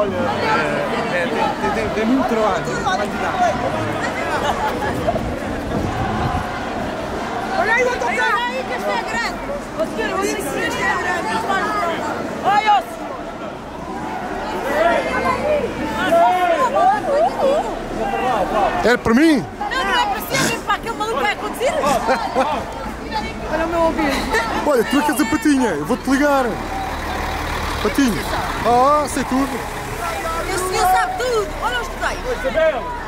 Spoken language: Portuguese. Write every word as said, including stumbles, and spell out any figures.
Olha, é, é, tem, tem, tem muito trabalho, vai te dar. Olha aí, vai tocar! Olha aí que esta é grande! Ó senhor, olha aí que esta é grande! Olha aí, é para mim? Não, não é para si, é para aquele maluco que vai conduzir. Olha o meu ouvido. Olha, tu é que és a Patinha, eu vou-te ligar. Patinha. Ah, sei tudo. Este senhor sabe tudo. Olha, eu estudei.